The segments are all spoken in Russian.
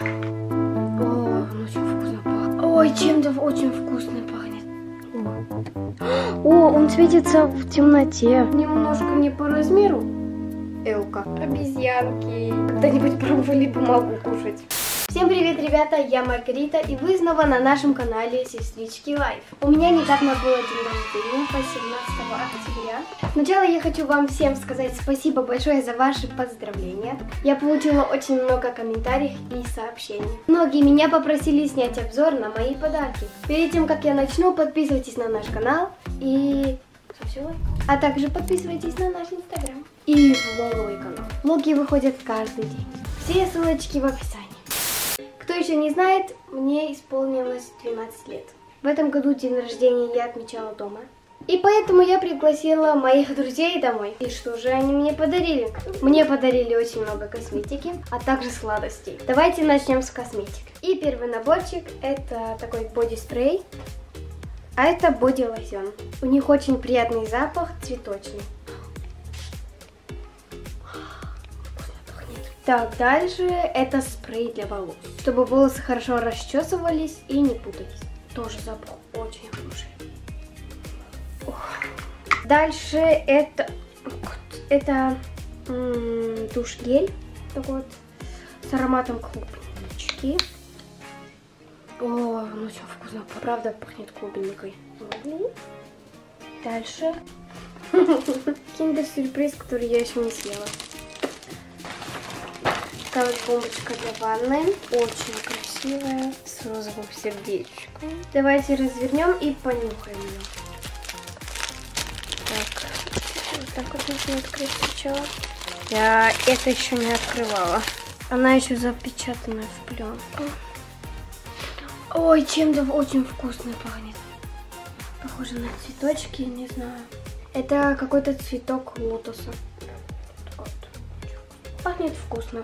Он очень вкусно пахнет. Ой, чем-то очень вкусно пахнет. О, он светится в темноте. Немножко не по размеру. Элка. Обезьянки. Когда-нибудь пробовали бумагу кушать? Всем привет, ребята, я Маргарита, и вы снова на нашем канале Сестрички Лайф. У меня недавно было день рождения, 18 октября. Сначала я хочу вам всем сказать спасибо большое за ваши поздравления. Я получила очень много комментариев и сообщений. Многие меня попросили снять обзор на мои подарки. Перед тем, как я начну, подписывайтесь на наш канал и... А также подписывайтесь на наш инстаграм и влоговый канал. Влоги выходят каждый день. Все ссылочки в описании. Кто еще не знает, мне исполнилось 12 лет. В этом году день рождения я отмечала дома. И поэтому я пригласила моих друзей домой. И что же они мне подарили? Мне подарили очень много косметики, а также сладостей. Давайте начнем с косметики. И первый наборчик — это такой боди-спрей. А это боди-лосьон. У них очень приятный запах, цветочный. Так, дальше это спрей для волос, чтобы волосы хорошо расчесывались и не путались. Тоже запах очень хороший. Ох. Дальше это душ-гель, так вот, с ароматом клубнички. О, ну что, вкусно, правда пахнет клубникой. Дальше киндер-сюрприз, который я еще не съела. Такая вот бомбочка для ванны, очень красивая, с розовым сердечком. Давайте развернем и понюхаем ее. Так, вот так вот нужно открыть сначала. Я это еще не открывала. Она еще запечатана в пленку. Ой, чем-то очень вкусно пахнет. Похоже на цветочки, не знаю. Это какой-то цветок лотоса. Пахнет вкусно.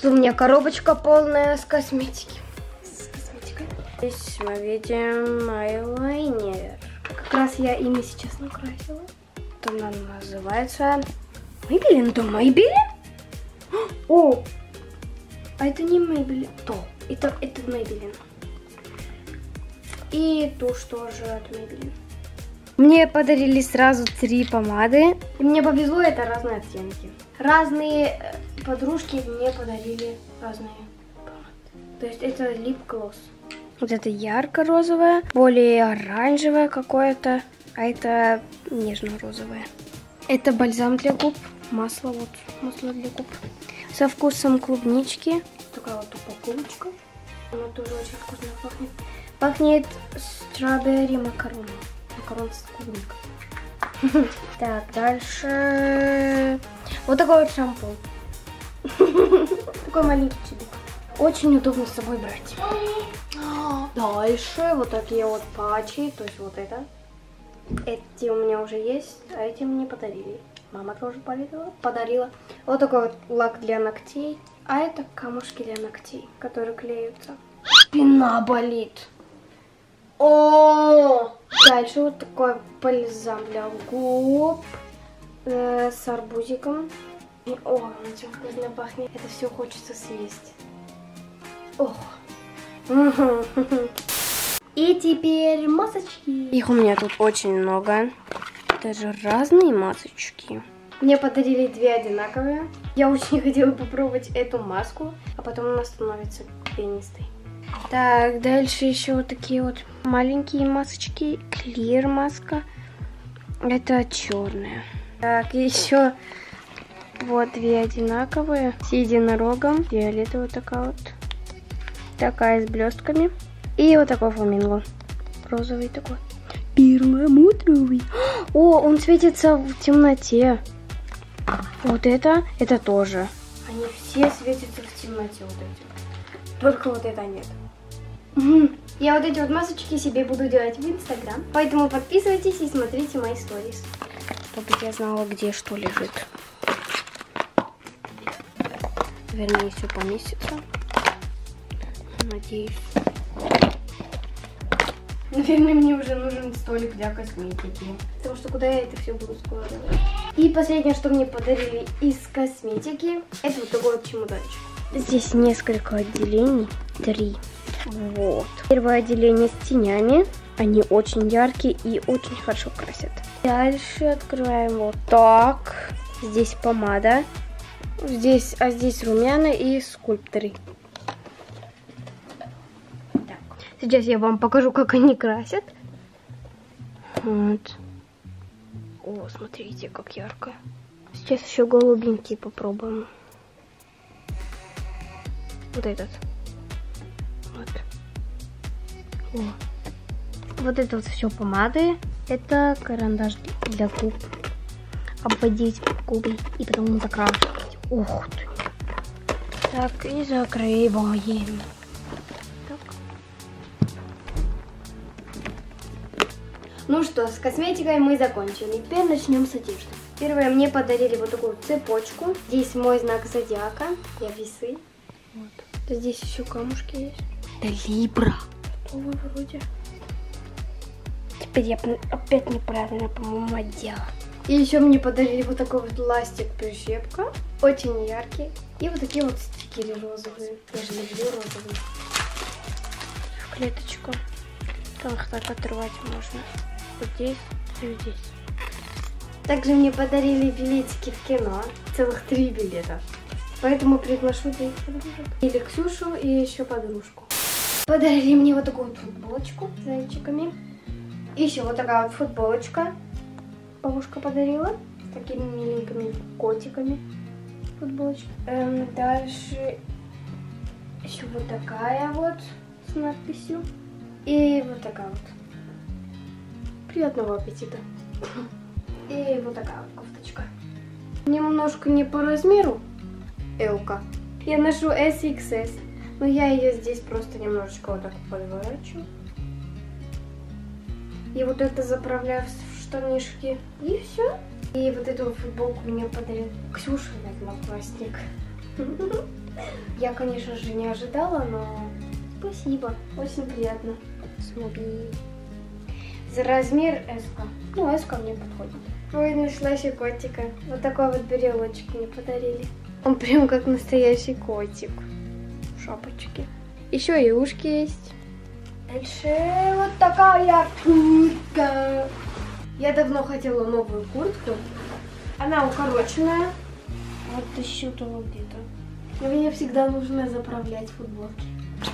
Тут у меня коробочка полная с косметики. С косметикой. Здесь мы видим айлайнер. Как раз я ими сейчас накрасила. Там она называется Мейбелин. Да, Мейбелин? О! А это не Мейбелин. То. Это Мейбелин. И тушь тоже от Мейбелин. Мне подарили сразу 3 помады. И мне повезло, это разные оттенки. Разные подружки мне подарили разные помады. То есть это лип-глосс. Вот это ярко-розовое, более оранжевое какое-то, а это нежно-розовое. Это бальзам для губ, масло, вот масло для губ. Со вкусом клубнички. Такая вот упаковочка. Она тоже очень вкусно пахнет. Пахнет строберри макароны. Макарон с клубникой. Так, дальше... Вот такой вот шампунь. Такой маленький чудик. Очень удобно с собой брать. Дальше вот такие вот патчи. То есть вот это. Эти у меня уже есть, а эти мне подарили. Мама тоже подарила. Вот такой вот лак для ногтей. А это камушки для ногтей, которые клеются. Спина болит. О! Дальше вот такой бальзам для губ. С арбузиком. И, о, очень вкусно пахнет. Это все хочется съесть. Ох. И теперь масочки. Их у меня тут очень много. Даже разные масочки. Мне подарили 2 одинаковые. Я очень хотела попробовать эту маску, а потом она становится пенистой. Так, дальше еще вот такие вот маленькие масочки. Клир маска. Это черная. Так, еще вот 2 одинаковые с единорогом. Фиолетовая такая вот. Такая с блестками. И вот такой фламинго. Розовый такой. Перламутровый. О, он светится в темноте. Вот это тоже. Они все светятся в темноте, вот эти. Только вот это нет. Я вот эти вот масочки себе буду делать в инстаграм. Поэтому подписывайтесь и смотрите мои сторис. Чтобы я знала, где что лежит. Вернее, все поместится. Надеюсь. Наверное, мне уже нужен столик для косметики. Потому что куда я это все буду складывать? И последнее, что мне подарили из косметики, это вот такой вот чемоданчик. Здесь несколько отделений, 3. Вот. Первое отделение с тенями. Они очень яркие и очень хорошо красят. Дальше открываем вот так. Здесь помада. Здесь, а здесь румяна и скульпторы. Так. Сейчас я вам покажу, как они красят. Вот. О, смотрите, как ярко. Сейчас еще голубенький попробуем. Вот этот. Вот. О. Вот это вот все помады. Это карандаш для губ. Обводить губы и потом закрашивать. Ух ты. Так, и закрываем. Так. Ну что, с косметикой мы закончили. Теперь начнем с одежды. Первое, мне подарили вот такую цепочку. Здесь мой знак зодиака. Я весы. Вот. Здесь еще камушки есть. Да либра. Что-то вроде. Теперь я опять неправильно, по-моему, одела. И еще мне подарили вот такой вот ластик-прищепка. Очень яркий. И вот такие вот стикеры розовые. Я же люблю розовые. В клеточку. Там их так отрывать можно. Вот здесь и вот здесь. Также мне подарили билетики в кино. Целых 3 билета. Поэтому приглашу твоих подружек. Или Ксюшу, и еще подружку. Подарили мне вот такую вот футболочку с зайчиками. И еще вот такая вот футболочка. Бабушка подарила. С такими миленькими котиками. Футболочка. Дальше еще вот такая вот с надписью. И вот такая вот. Приятного аппетита. И вот такая вот кофточка. Немножко не по размеру. Элка. Я ношу SXS. Но я ее здесь просто немножечко вот так подворачиваю. И вот это заправляю в штанишки. И все. И вот эту футболку мне подарил Ксюша, наверное, одноклассник. Я, конечно же, не ожидала, но спасибо. Очень приятно. Смотри. За размер S-ка. Ну, S-ка мне подходит. Ой, нашла еще котика. Вот такой вот берелочек мне подарили. Он прям как настоящий котик. Шапочки. Еще и ушки есть. Дальше вот такая куртка. Я давно хотела новую куртку. Она укороченная. Вот еще того где-то. Но мне всегда нужно заправлять футболки.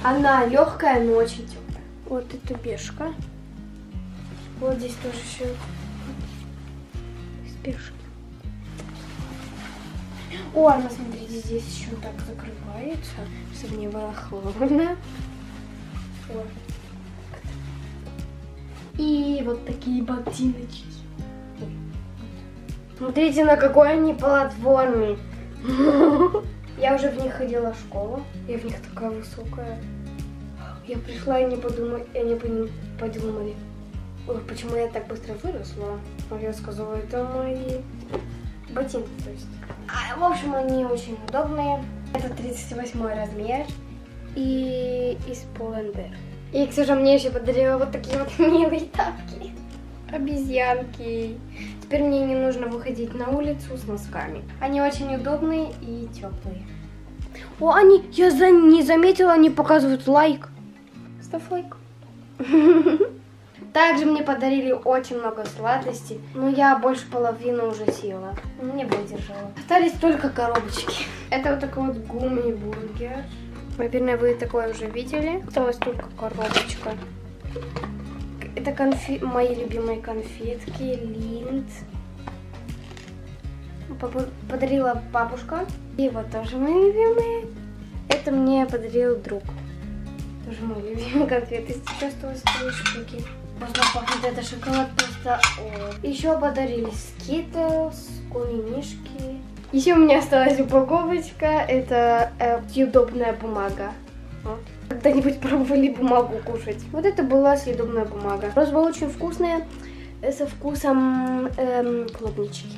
Она легкая, но очень теплая. Вот это BERSHKA. Вот здесь тоже еще из BERSHKA. О, она, смотрите, здесь еще так закрывается, чтобы не было холодно. Вот. И вот такие ботиночки. Смотрите, на какой они платформе. Я уже в них ходила в школу. Я в них такая высокая. Я пришла и не подумали, почему я так быстро выросла. Но я сказала, это мои ботинки. То есть. В общем, они очень удобные. Это 38-й размер. И из PULL&BEAR. И Ксюша мне еще подарила вот такие вот милые тапки. Обезьянки. Теперь мне не нужно выходить на улицу с носками. Они очень удобные и теплые. О, они, я не заметила, они показывают лайк. Ставь лайк. Также мне подарили очень много сладостей. Но я больше половины уже съела. Не выдержала. Остались только коробочки. Это вот такой вот гумми-бургер. Наверное, вы такое уже видели. Осталась только коробочка. Это мои любимые конфетки. Линд. Подарила бабушка. И вот тоже мои любимые. Это мне подарил друг. Тоже мои любимые конфеты. Сейчас осталось 3 штуки. Можно пахнуть, это шоколад просто. О. Еще подарили скитлс, куинишки. Еще у меня осталась упаковочка, это съедобная бумага. Вот. Когда-нибудь пробовали бумагу кушать? Вот это была съедобная бумага. Роза очень вкусная, со вкусом клубнички.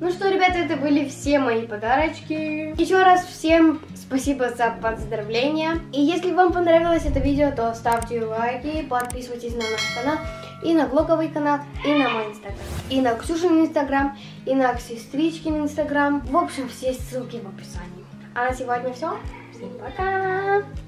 Ну что, ребята, это были все мои подарочки. Еще раз всем спасибо за поздравления. И если вам понравилось это видео, то ставьте лайки, подписывайтесь на наш канал. И на влоговый канал, и на мой инстаграм, и на Ксюшин инстаграм, и на Сестричкин инстаграм. В общем, все ссылки в описании. А на сегодня все. Всем пока!